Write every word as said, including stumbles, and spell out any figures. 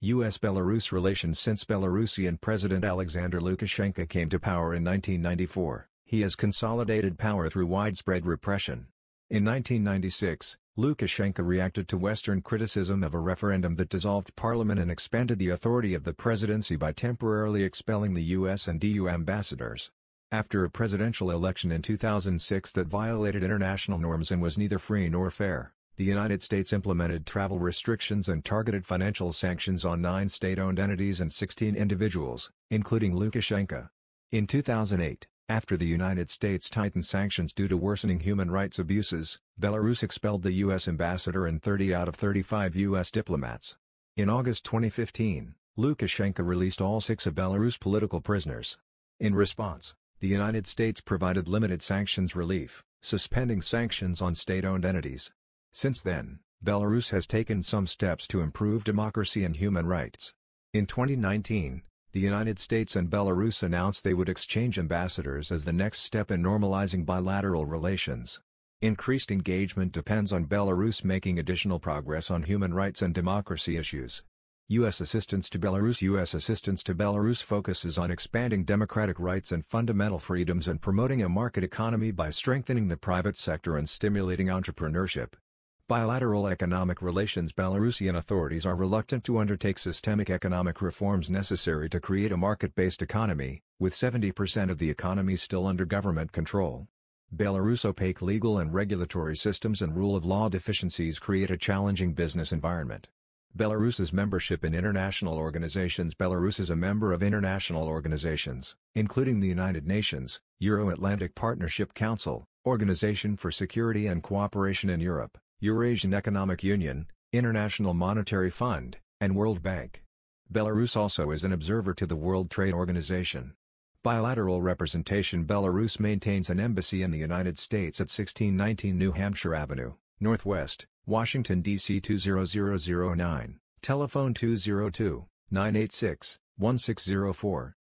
U S Belarus relations. Since Belarusian President Alexander Lukashenko came to power in nineteen ninety-four, he has consolidated power through widespread repression. In nineteen ninety-six, Lukashenko reacted to Western criticism of a referendum that dissolved parliament and expanded the authority of the presidency by temporarily expelling the U S and E U ambassadors. After a presidential election in two thousand six that violated international norms and was neither free nor fair, the United States implemented travel restrictions and targeted financial sanctions on nine state-owned entities and sixteen individuals, including Lukashenko. In two thousand eight, after the United States tightened sanctions due to worsening human rights abuses, Belarus expelled the U S ambassador and thirty out of thirty-five U S diplomats. In August twenty fifteen, Lukashenko released all six of Belarus' political prisoners. In response, the United States provided limited sanctions relief, suspending sanctions on state-owned entities. Since then, Belarus has taken some steps to improve democracy and human rights. In twenty nineteen, the United States and Belarus announced they would exchange ambassadors as the next step in normalizing bilateral relations. Increased engagement depends on Belarus making additional progress on human rights and democracy issues. U S assistance to Belarus. U S assistance to Belarus focuses on expanding democratic rights and fundamental freedoms and promoting a market economy by strengthening the private sector and stimulating entrepreneurship. Bilateral economic relations. Belarusian authorities are reluctant to undertake systemic economic reforms necessary to create a market-based economy, with seventy percent of the economy still under government control. Belarus' opaque legal and regulatory systems and rule of law deficiencies create a challenging business environment. Belarus's membership in international organizations. Belarus is a member of international organizations, including the United Nations, Euro-Atlantic Partnership Council, Organization for Security and Cooperation in Europe, Eurasian Economic Union, International Monetary Fund, and World Bank. Belarus also is an observer to the World Trade Organization. Bilateral representation. Belarus maintains an embassy in the United States at sixteen nineteen New Hampshire Avenue, Northwest, Washington, D C two zero zero zero nine, telephone two zero two, nine eight six, one six zero four.